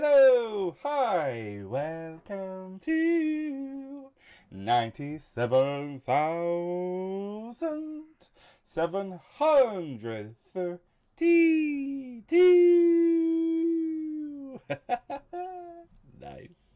Hello, hi, welcome to 97,732. Nice.